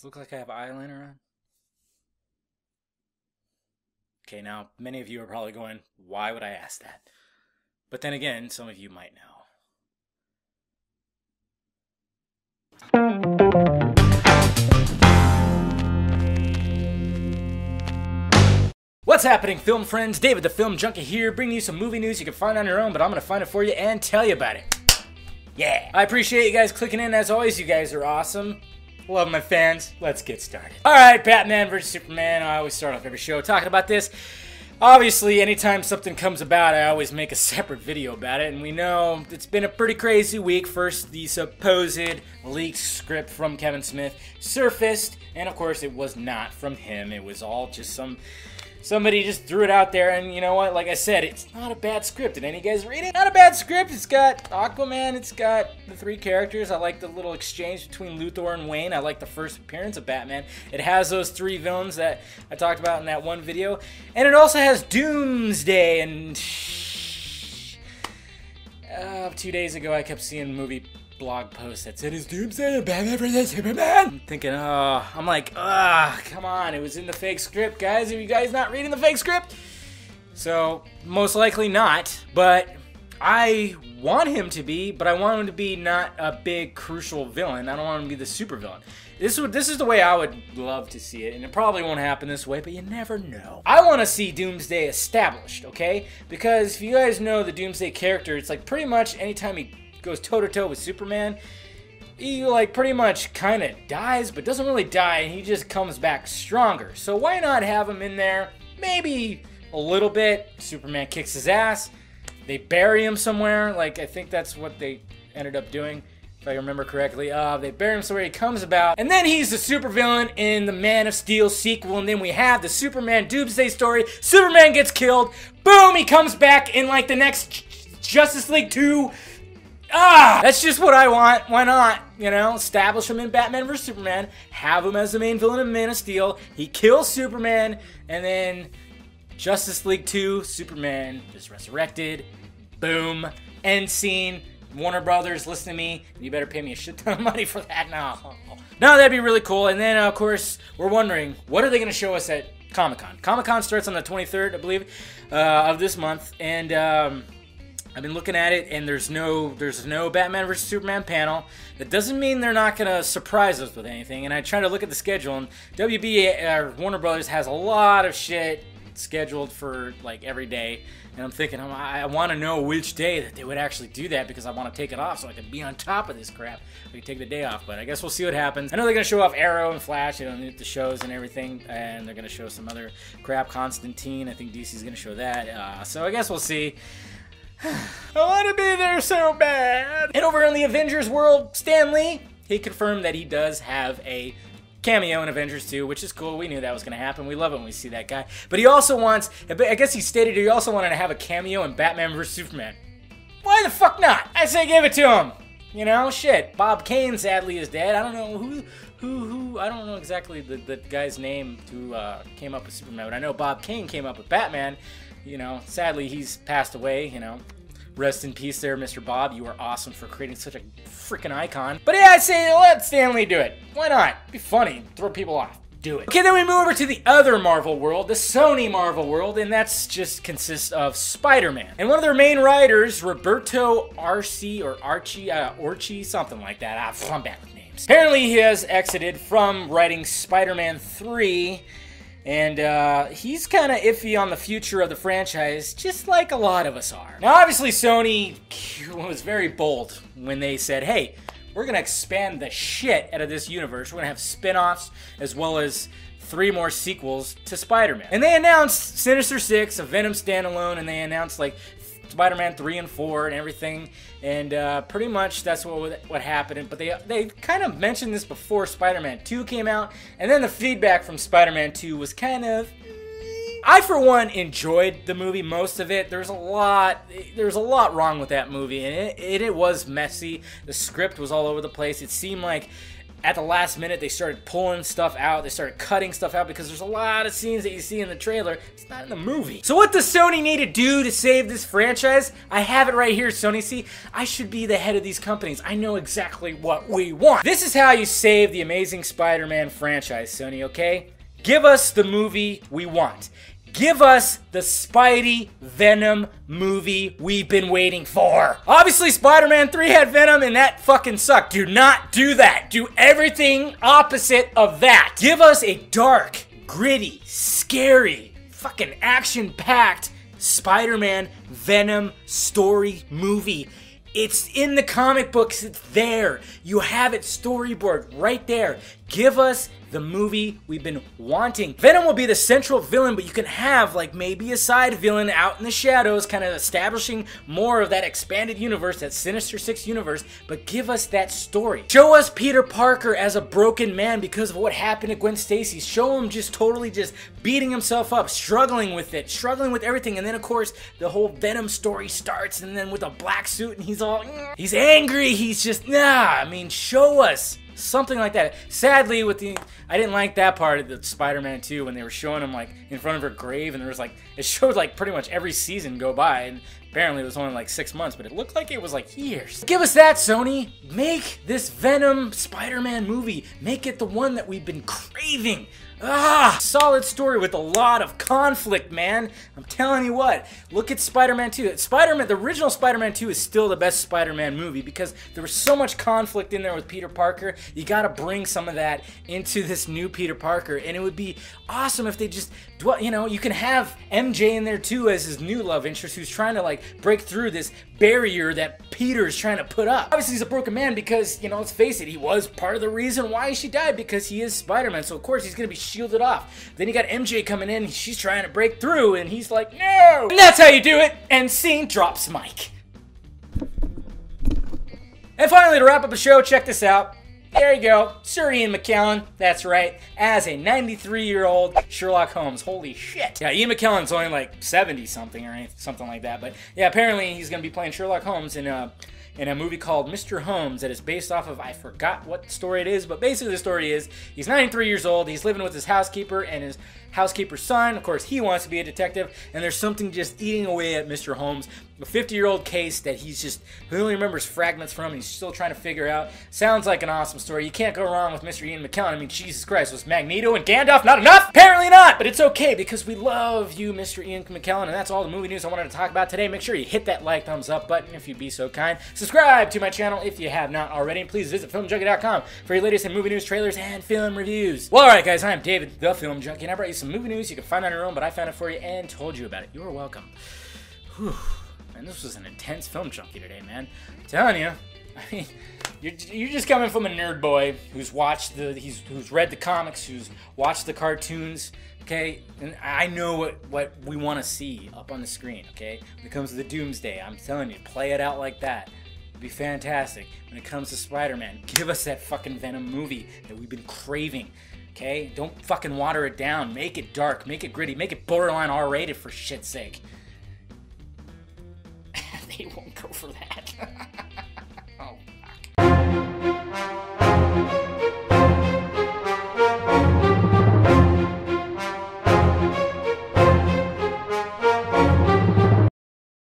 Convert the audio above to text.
Does it look like I have eyeliner on? Okay, now, many of you are probably going, why would I ask that? But then again, some of you might know. What's happening, film friends? David the Film Junkie here, bringing you some movie news you can find on your own, but I'm going to find it for you and tell you about it. Yeah! I appreciate you guys clicking in, as always. You guys are awesome. Love my fans. Let's get started. Alright, Batman vs. Superman. I always start off every show talking about this. Obviously, anytime something comes about, I always make a separate video about it, and we know it's been a pretty crazy week. First, the supposed leaked script from Kevin Smith surfaced, and of course it was not from him. It was all just somebody just threw it out there, and you know what, like I said, it's not a bad script. Did any of you guys read it? Not a bad script. It's got Aquaman, it's got the three characters. I like the little exchange between Luthor and Wayne. I like the first appearance of Batman. It has those three villains that I talked about in that one video. And it also has Doomsday, and 2 days ago I kept seeing movie blog posts that said, is Doomsday a Batman vs. Superman? I'm thinking, I'm like, come on, it was in the fake script, guys. Are you guys not reading the fake script? So, most likely not, but I want him to be, but I want him to be not a big, crucial villain. I don't want him to be the super villain. This is the way I would love to see it, and it probably won't happen this way, but you never know. I want to see Doomsday established, okay? Because if you guys know the Doomsday character, it's like pretty much anytime he goes toe-to-toe with Superman, he like pretty much kind of dies, but doesn't really die, and he just comes back stronger. So why not have him in there? Maybe a little bit. Superman kicks his ass. They bury him somewhere. Like, I think that's what they ended up doing, if I remember correctly. They bury him somewhere, he comes about, and then he's the supervillain in the Man of Steel sequel, and then we have the Superman Doomsday story. Superman gets killed. Boom! He comes back in like the next Justice League 2. That's just what I want. Why not? You know, establish him in Batman vs. Superman, have him as the main villain in Man of Steel, he kills Superman, and then Justice League 2, Superman is resurrected, boom, end scene. Warner Brothers, listen to me, you better pay me a shit ton of money for that now. No, that'd be really cool. And then, of course, we're wondering, what are they going to show us at Comic-Con? Comic-Con starts on the 23rd, I believe, of this month, and I've been looking at it, and there's no Batman vs. Superman panel. That doesn't mean they're not gonna surprise us with anything. And I try to look at the schedule, and Warner Brothers has a lot of shit scheduled for like every day. And I'm thinking, I want to know which day that they would actually do that, because I want to take it off so I can be on top of this crap. I can take the day off, but I guess we'll see what happens. I know they're going to show off Arrow and Flash, you know, the shows and everything, and they're going to show some other crap. Constantine, I think DC's going to show that. So I guess we'll see. I want to be there so bad! And over in the Avengers world, Stan Lee, he confirmed that he does have a cameo in Avengers 2, which is cool. We knew that was going to happen. We love it when we see that guy. But he also wants, I guess he stated he also wanted to have a cameo in Batman vs. Superman. Why the fuck not? I say give it to him! You know, shit. Bob Kane, sadly, is dead. I don't know who I don't know exactly the guy's name who came up with Superman, but I know Bob Kane came up with Batman. You know, sadly, he's passed away, you know. Rest in peace there, Mr. Bob. You are awesome for creating such a freaking icon. But yeah, I say let Stan Lee do it. Why not? Be funny. Throw people off. Do it. Okay, then we move over to the other Marvel world, the Sony Marvel world, and that's just consists of Spider-Man. And one of their main writers, Roberto Orci, or Archie, Orchi, something like that. I'm bad with names. Apparently, he has exited from writing Spider-Man 3. And he's kind of iffy on the future of the franchise, just like a lot of us are. Now, obviously, Sony was very bold when they said, hey, we're going to expand the shit out of this universe. We're going to have spin-offs as well as 3 more sequels to Spider-Man. And they announced Sinister Six, a Venom standalone, and they announced, like, Spider-Man 3 and 4 and everything, and pretty much that's what happened. But they kind of mentioned this before Spider-Man 2 came out, and then the feedback from Spider-Man 2 was kind of... I, for one, enjoyed the movie, most of it. There's a lot wrong with that movie, and it was messy. The script was all over the place. It seemed like at the last minute, they started pulling stuff out. They started cutting stuff out because there's a lot of scenes that you see in the trailer. It's not in the movie. So what does Sony need to do to save this franchise? I have it right here, Sony. See, I should be the head of these companies. I know exactly what we want. This is how you save the Amazing Spider-Man franchise, Sony, okay? Give us the movie we want. Give us the Spidey Venom movie we've been waiting for. Obviously, Spider-Man 3 had Venom, and that fucking sucked. Do not do that. Do everything opposite of that. Give us a dark, gritty, scary, fucking action-packed Spider-Man Venom story movie. It's in the comic books. It's there. You have it storyboard right there. Give us the movie we've been wanting. Venom will be the central villain, but you can have like maybe a side villain out in the shadows, kind of establishing more of that expanded universe, that Sinister Six universe, but give us that story. Show us Peter Parker as a broken man because of what happened to Gwen Stacy. Show him just totally just beating himself up, struggling with it, struggling with everything, and then of course the whole Venom story starts, and then with a black suit and he's all, he's angry, he's just, nah, I mean, show us something like that. Sadly, with the, I didn't like that part of the Spider-Man 2 when they were showing him like in front of her grave, and there was like, it showed like pretty much every season go by, and apparently it was only like 6 months, but it looked like it was like years. Give us that, Sony. Make this Venom Spider-Man movie. Make it the one that we've been craving. Ah, solid story with a lot of conflict, man. I'm telling you what, look at Spider-Man 2. The original Spider-Man 2 is still the best Spider-Man movie because there was so much conflict in there with Peter Parker. You gotta bring some of that into this new Peter Parker, and it would be awesome if they just, you know, you can have MJ in there too as his new love interest who's trying to like break through this barrier that Peter's trying to put up. Obviously he's a broken man because, you know, let's face it, he was part of the reason why she died because he is Spider-Man, so of course he's gonna be shielded off. Then you got MJ coming in, she's trying to break through, and he's like, no! And that's how you do it, and scene drops mic. And finally, to wrap up the show, check this out. There you go, Sir Ian McKellen, that's right, as a 93-year-old Sherlock Holmes. Holy shit. Yeah, Ian McKellen's only like 70-something or something like that, but yeah, apparently he's gonna be playing Sherlock Holmes in a movie called Mr. Holmes that is based off of, I forgot what story it is, but basically the story is, he's 93 years old, he's living with his housekeeper and his housekeeper's son, of course he wants to be a detective, and there's something just eating away at Mr. Holmes, a 50-year-old case that he's just, he only remembers fragments from, and he's still trying to figure out. Sounds like an awesome story. You can't go wrong with Mr. Ian McKellen. I mean, Jesus Christ, was Magneto and Gandalf not enough? Apparently not, but it's okay because we love you, Mr. Ian McKellen, and that's all the movie news I wanted to talk about today. Make sure you hit that like, thumbs up button if you'd be so kind. Subscribe to my channel if you have not already, and please visit filmjunkie.com for your latest in movie news, trailers, and film reviews. Well, alright guys, I am David, the Film Junkie, and I brought you some movie news you can find on your own, but I found it for you and told you about it. You're welcome. Whew. Man, this was an intense Film Junkie today, man. I'm telling you, I mean, you're just coming from a nerd boy who's watched who's read the comics, who's watched the cartoons, okay? And I know what we want to see up on the screen, okay? When it comes to the Doomsday, I'm telling you, play it out like that. It'd be fantastic. When it comes to Spider-Man, give us that fucking Venom movie that we've been craving. Okay? Don't fucking water it down. Make it dark. Make it gritty. Make it borderline R-rated for shit's sake. They won't go for that.